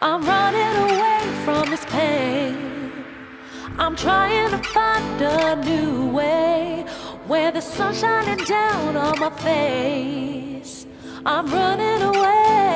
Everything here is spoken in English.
I'm running away from this pain. I'm trying to find a new way, where the sun's shining down on my face. I'm running away.